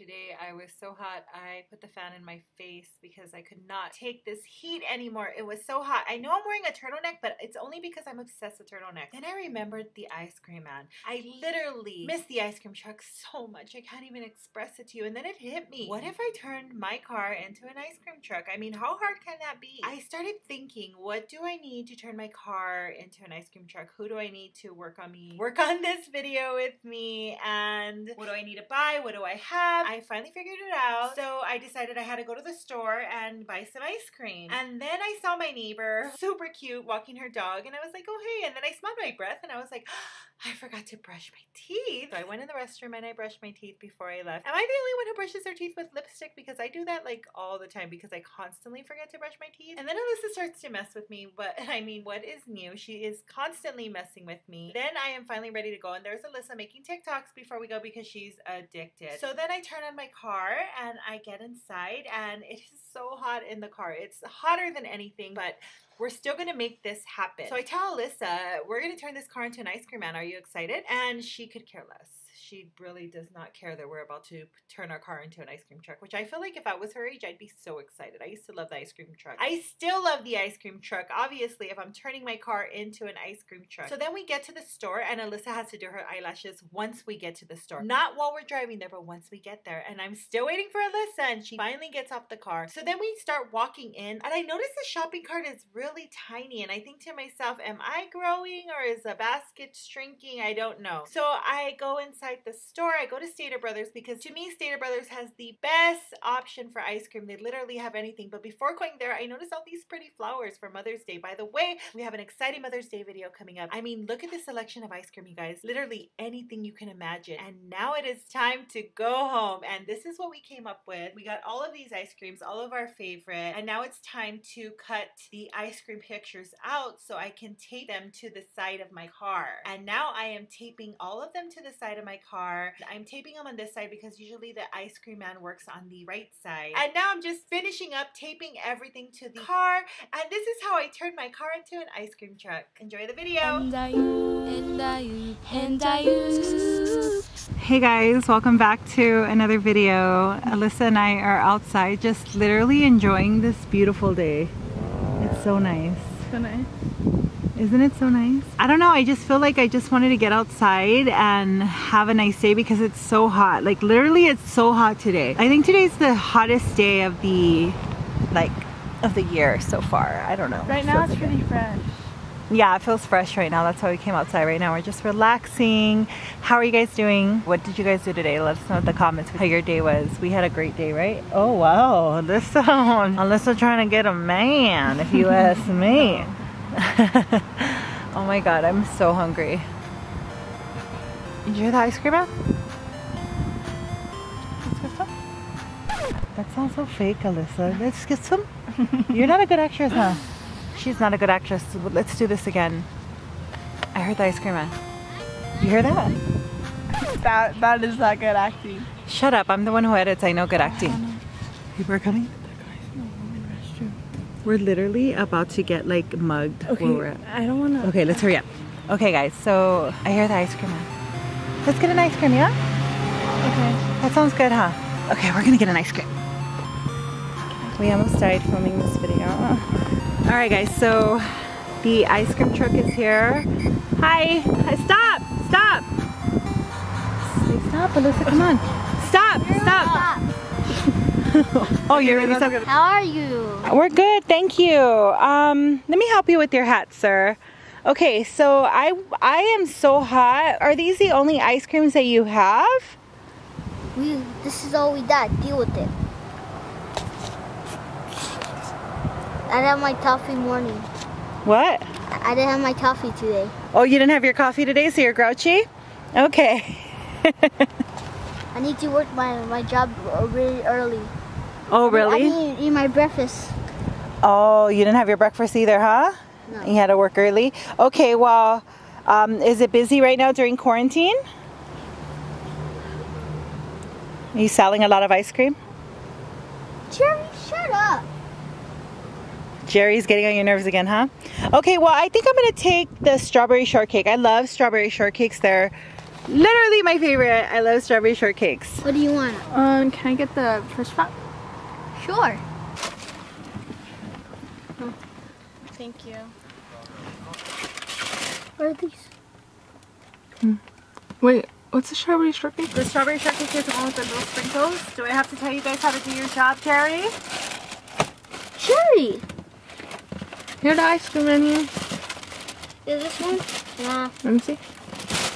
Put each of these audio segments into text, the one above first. today. I was so hot I put the fan in my face because I could not take this heat anymore. It was so hot. I know I'm wearing a turtleneck, but it's only because I'm obsessed with turtlenecks. Then I remembered the ice cream man. I literally missed the ice cream truck so much. I can't even express it to you. And then it hit me. What if I turned my car into an ice cream truck? I mean, how hard can that be? I started thinking, what do I need to turn my car into an ice cream truck? Who do I need to work on me? Work on this video with me? And what do I need to buy? What do I have? I finally figured it out. So I decided I had to go to the store and buy some ice cream. And then I saw my neighbor, super cute, walking her dog. And I was like, oh, hey. And then I smelled my breath and I was like, I forgot to brush my teeth. So I went in the restroom and I brushed my teeth before I left. Am I the only one who brushes their teeth with lipstick? Because I do that like all the time because I constantly forget to brush my teeth. And then Alyssa starts to mess with me, but I mean, what is new? She is constantly messing with me. Then I am finally ready to go. And there's Alyssa making TikToks before we go because she's addicted. So then I turn on my car and I get inside and it is so hot in the car. It's hotter than anything, but we're still gonna make this happen. So I tell Alyssa, we're gonna turn this car into an ice cream man. Are you excited? And she could care less. She really does not care that we're about to turn our car into an ice cream truck, which I feel like if I was her age, I'd be so excited. I used to love the ice cream truck. I still love the ice cream truck, obviously, if I'm turning my car into an ice cream truck. So then we get to the store and Alyssa has to do her eyelashes once we get to the store. Not while we're driving there, but once we get there. And I'm still waiting for Alyssa and she finally gets off the car. So then we start walking in and I notice the shopping cart is really tiny. And I think to myself, am I growing or is the basket shrinking? I don't know. So I go inside the store. I go to Stater Brothers because to me Stater Brothers has the best option for ice cream. They literally have anything. But before going there, I noticed all these pretty flowers for Mother's Day. By the way, we have an exciting Mother's Day video coming up. I mean, look at the selection of ice cream, you guys. Literally anything you can imagine. And now it is time to go home. And this is what we came up with. We got all of these ice creams, all of our favorite. And now it's time to cut the ice cream pictures out so I can tape them to the side of my car. And now I am taping all of them to the side of my car. I'm taping them on this side because usually the ice cream man works on the right side. And now I'm just finishing up taping everything to the car. And this is how I turned my car into an ice cream truck. Enjoy the video. Hey guys, welcome back to another video. Alyssa and I are outside just literally enjoying this beautiful day. It's so nice. So nice. Isn't it so nice? I don't know, I just feel like I just wanted to get outside and have a nice day because it's so hot. Like literally it's so hot today. I think today's the hottest day of the year so far. I don't know. Right now it's pretty fresh. Yeah, it feels fresh right now. That's why we came outside right now. We're just relaxing. How are you guys doing? What did you guys do today? Let us know in the comments how your day was. We had a great day, right? Oh wow, this sound. Alyssa trying to get a man, if you ask me. Oh my god, I'm so hungry. Did you hear the ice cream man? Let's get some. That sounds so fake, Alyssa. Let's get some. You're not a good actress, huh? She's not a good actress. Let's do this again. I heard the ice cream man. You hear that? That is not good acting. Shut up. I'm the one who edits. I know good acting. People are coming. We're literally about to get like mugged. Okay, where we're at. I don't want to. Okay, let's hurry up. Okay, guys, so I hear the ice cream man. Let's get an ice cream, yeah? Okay. That sounds good, huh? Okay, we're gonna get an ice cream. We almost died filming this video. All right, guys, so the ice cream truck is here. Hi. Stop! Stop! Say stop, Alyssa, come on. Stop! Stop! Oh, you're really so good. How are you? We're good, thank you. Let me help you with your hat, sir. Okay, so I am so hot. Are these the only ice creams that you have? This is all we got. Deal with it. I didn't have my coffee morning. What? I didn't have my coffee today. Oh, you didn't have your coffee today, so you're grouchy? Okay. I need to work my job really early. Oh, really? I didn't eat my breakfast. Oh, you didn't have your breakfast either, huh? No. You had to work early? Okay, well, is it busy right now during quarantine? Are you selling a lot of ice cream? Jerry, shut up. Jerry's getting on your nerves again, huh? Okay, well, I think I'm going to take the strawberry shortcake. I love strawberry shortcakes. They're Literally my favorite. I love strawberry shortcakes. What do you want? Can I get the first pop? Sure. Oh, thank you. What are these? Hmm. Wait, what's the strawberry shortcake? The strawberry shortcake is the one with the little sprinkles. Do I have to tell you guys how to do your job, Jerry? Jerry! Here's the ice cream menu. Is this one? Nah. Let me see.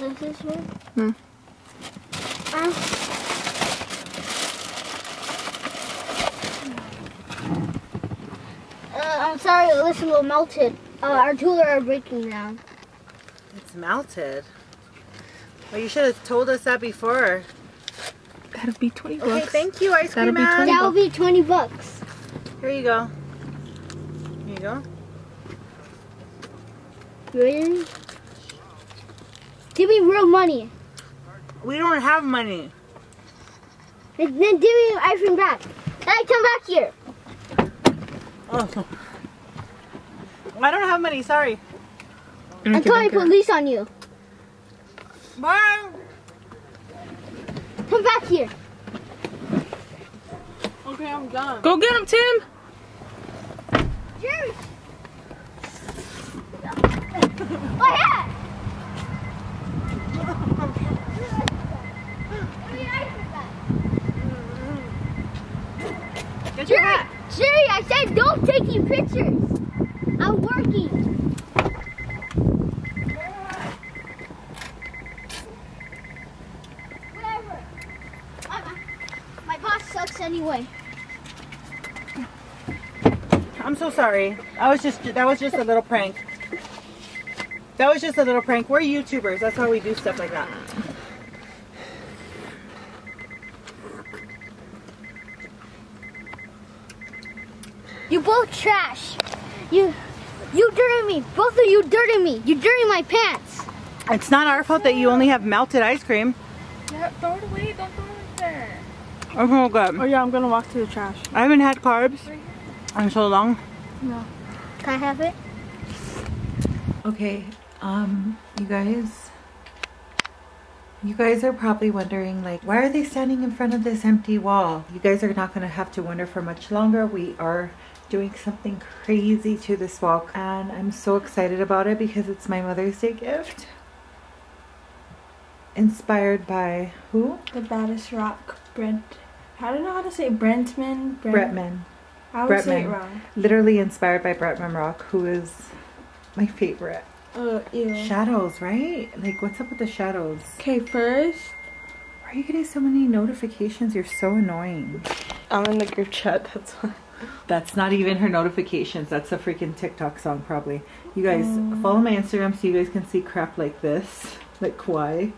Is this one? Hmm. I'm sorry, it's a little melted. Our tools are breaking down. It's melted? Well, you should have told us that before. That'll be 20 bucks. Okay, thank you, ice cream man. That'll be 20 bucks. Here you go. Here you go. Really? Give me real money. We don't have money. Then give me your ice cream back. Hey, come back here. Oh. I don't have money, sorry. I'm calling police on you. Bye. Come back here. Okay, I'm done. Go get him, Tim. Jerry. My hat. Get your hat. Jerry, I said don't take your pictures. I'm working. Anyway, I'm so sorry. That was just a little prank. That was just a little prank. We're YouTubers. That's how we do stuff like that. You both trash. You dirty me. Both of you dirty me. You dirty my pants. It's not our fault that you only have melted ice cream. Yeah, throw it away. Don't throw it away there. Oh god. Oh yeah, I'm gonna walk through the trash. I haven't had carbs in so long. No. Can I have it? Okay, you guys are probably wondering, like, why are they standing in front of this empty wall? You guys are not gonna have to wonder for much longer. We are doing something crazy to this wall, and I'm so excited about it because it's my Mother's Day gift. Inspired by who? The Baddest Rock. I don't know how to say Bretman. Bretman. I would say it wrong. Literally inspired by Bretman Rock, who is my favorite. Ew. Shadows, right? Like, what's up with the shadows? Okay, first. Why are you getting so many notifications? You're so annoying. I'm in the group chat, that's why. That's not even her notifications. That's a freaking TikTok song, probably. You guys, follow my Instagram so you guys can see crap like this. Like, why?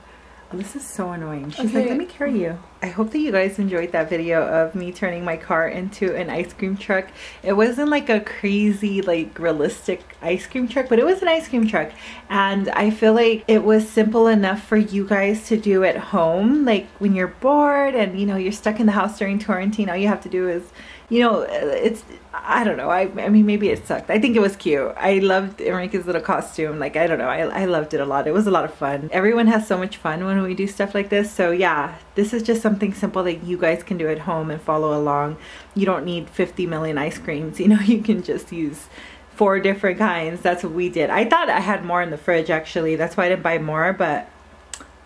This is so annoying. She's okay. Like, let me carry you. I hope that you guys enjoyed that video of me turning my car into an ice cream truck. It wasn't like a crazy, like, realistic ice cream truck, but it was an ice cream truck. And I feel like it was simple enough for you guys to do at home. Like, when you're bored and, you know, you're stuck in the house during quarantine, all you have to do is, you know, it's, I don't know. I mean, maybe it sucked. I think it was cute. I loved Enrique's little costume. Like, I don't know. I loved it a lot. It was a lot of fun. Everyone has so much fun when we do stuff like this. So yeah, this is just something simple that you guys can do at home and follow along. You don't need 50 million ice creams. You know, you can just use 4 different kinds. That's what we did. I thought I had more in the fridge, actually. That's why I didn't buy more, but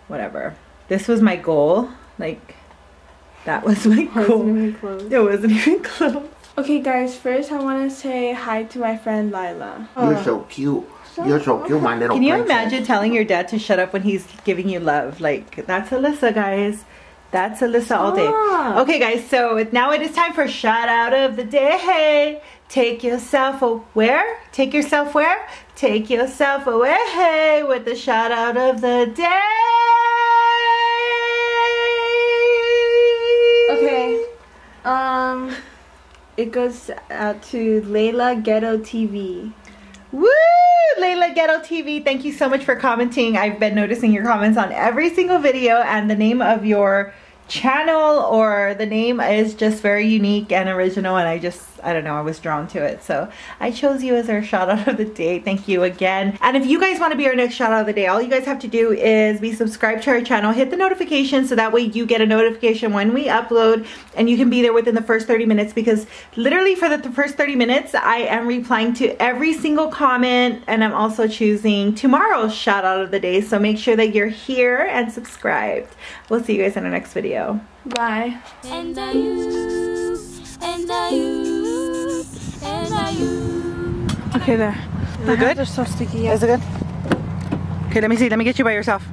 whatever. This was my goal. Like, that was my goal. It wasn't even close. It wasn't even close. Okay guys, first I want to say hi to my friend Layla. You're so cute. You're so cute, my little princess. Can you imagine telling your dad to shut up when he's giving you love? Like, that's Alyssa, guys. That's Alyssa all day. Okay guys, so now it is time for shout out of the day. Take yourself away. Take yourself where? Take yourself away with the shout out of the day. Okay. It goes out to Layla Ghetto TV. Woo! Layla Ghetto TV, thank you so much for commenting. I've been noticing your comments on every single video, and the name of your channel or the name is just very unique and original, and I just I don't know, I was drawn to it. So I chose you as our shout out of the day. Thank you again. And if you guys want to be our next shout out of the day, all you guys have to do is be subscribed to our channel, hit the notification so that way you get a notification when we upload, and you can be there within the first 30 minutes because literally for the first 30 minutes, I am replying to every single comment, and I'm also choosing tomorrow's shout out of the day. So make sure that you're here and subscribed. We'll see you guys in our next video. Bye. And I use, and I use, and I use. Okay, there. Is it good? They're so sticky. Yeah. Is it good? Okay, let me see. Let me get you by yourself.